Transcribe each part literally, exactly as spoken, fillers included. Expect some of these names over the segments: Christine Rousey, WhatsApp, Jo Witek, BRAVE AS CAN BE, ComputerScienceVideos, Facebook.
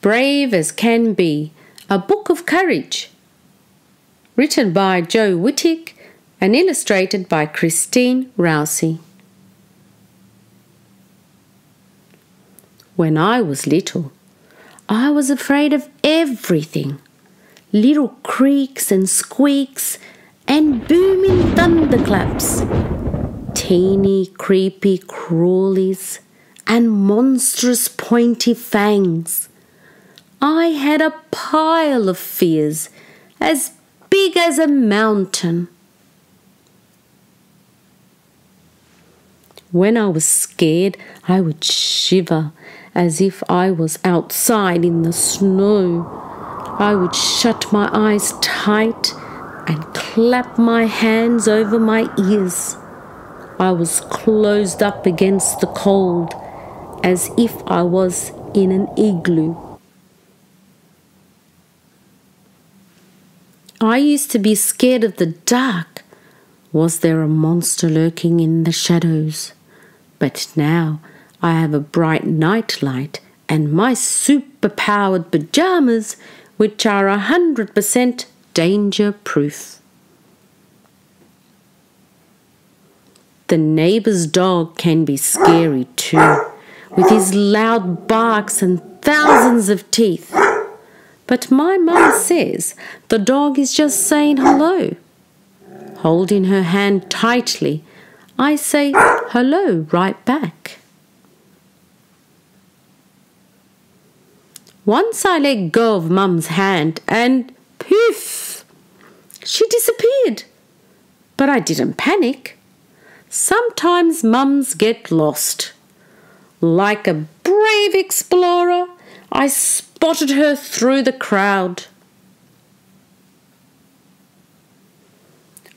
Brave as Can Be, a Book of Courage. Written by Jo Witek and illustrated by Christine Rousey. When I was little, I was afraid of everything. Little creaks and squeaks and booming thunderclaps. Teeny, creepy crawlies and monstrous pointy fangs. I had a pile of fears as big as a mountain. When I was scared, I would shiver as if I was outside in the snow. I would shut my eyes tight and clap my hands over my ears. I was closed up against the cold as if I was in an igloo. I used to be scared of the dark. Was there a monster lurking in the shadows? But now I have a bright nightlight and my super-powered pajamas, which are one hundred percent danger-proof. The neighbour's dog can be scary too, with his loud barks and thousands of teeth. But my mum says the dog is just saying hello. Holding her hand tightly, I say hello right back. Once I let go of Mum's hand and poof, she disappeared. But I didn't panic. Sometimes mums get lost. Like a brave explorer, I spotted her through the crowd.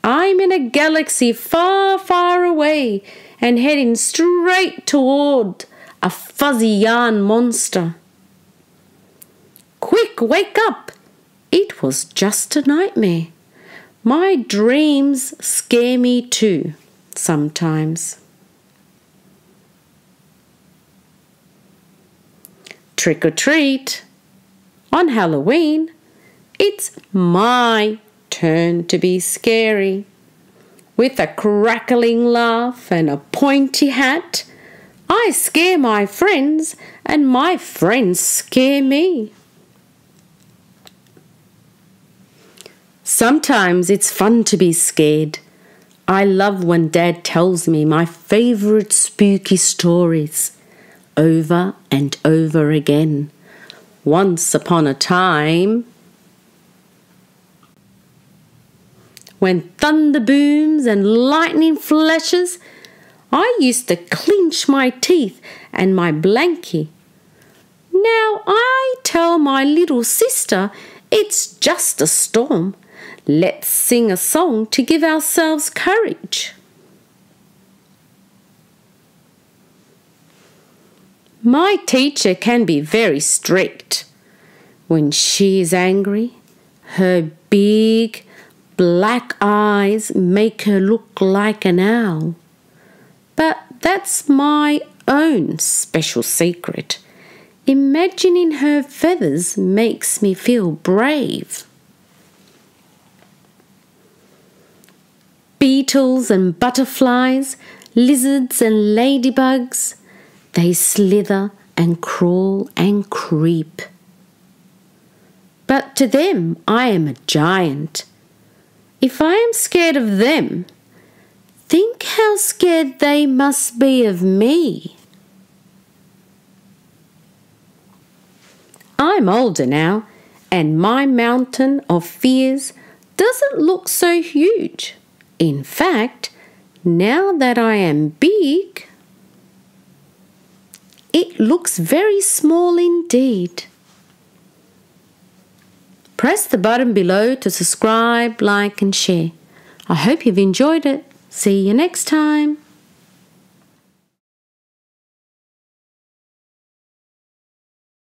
I'm in a galaxy far, far away and heading straight toward a fuzzy yarn monster. Quick, wake up! It was just a nightmare. My dreams scare me too, sometimes. Trick or treat! On Halloween, it's my turn to be scary. With a crackling laugh and a pointy hat, I scare my friends and my friends scare me. Sometimes it's fun to be scared. I love when Dad tells me my favourite spooky stories over and over again. Once upon a time, when thunder booms and lightning flashes, I used to clench my teeth and my blankie. Now I tell my little sister it's just a storm. Let's sing a song to give ourselves courage. My teacher can be very strict. When she is angry, her big black eyes make her look like an owl. But that's my own special secret. Imagining her feathers makes me feel brave. Beetles and butterflies, lizards and ladybugs, they slither and crawl and creep. But to them, I am a giant. If I am scared of them, think how scared they must be of me. I'm older now, and my mountain of fears doesn't look so huge. In fact, now that I am big, it looks very small indeed. Press the button below to subscribe, like and share. I hope you've enjoyed it. See you next time.